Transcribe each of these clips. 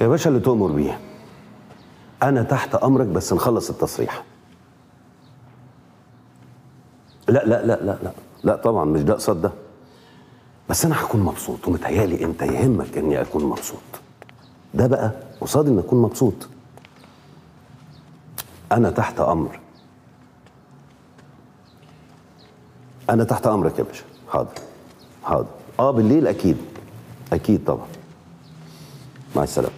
يا باشا اللي تؤمر بيه. أنا تحت أمرك بس نخلص التصريح. لا لا لا لا لا لا طبعا مش ده قصاد ده. بس أنا هكون مبسوط ومتهيألي أنت يهمك إني أكون مبسوط. ده بقى قصاد إن أكون مبسوط. أنا تحت أمر. أنا تحت أمرك يا باشا. حاضر حاضر. أه بالليل أكيد أكيد طبعا. مع السلامة.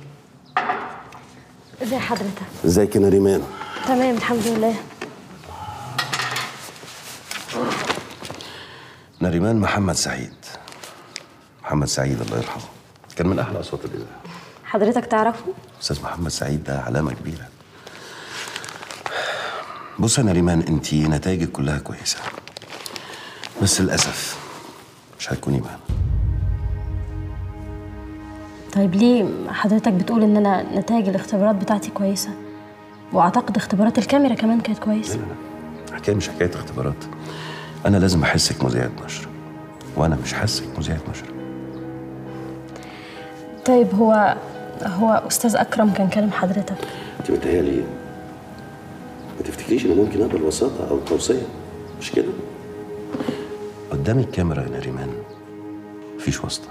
ازي حضرتك؟ ازيك يا نريمان؟ تمام الحمد لله. نريمان محمد سعيد. محمد سعيد الله يرحمه. كان من أحلى أصوات الإذاعة. حضرتك تعرفه؟ أستاذ محمد سعيد ده علامة كبيرة. بص يا نريمان أنت نتائجك كلها كويسة. بس للأسف مش هتكوني معانا. طيب ليه حضرتك بتقول ان انا نتائج الاختبارات بتاعتي كويسه؟ واعتقد اختبارات الكاميرا كمان كانت كويسه. لا لا الحكايه مش حكايه اختبارات. انا لازم احسك مذيعه نشر. وانا مش حاسك مذيعه نشر. طيب هو استاذ اكرم كان كلم حضرتك؟ انت متهيألي ما تفتكريش ان ممكن اقبل وساطه او توصيه مش كده؟ قدام الكاميرا يا نريمان مفيش واسطه.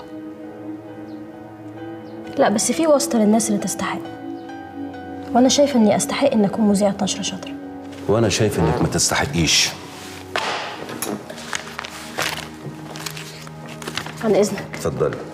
لا بس في واسطه للناس اللي تستحق. وانا شايفه اني استحق ان اكون مذيعه نشر شاطره. وانا شايف انك ما تستحقيش. عن اذنك. اتفضلي.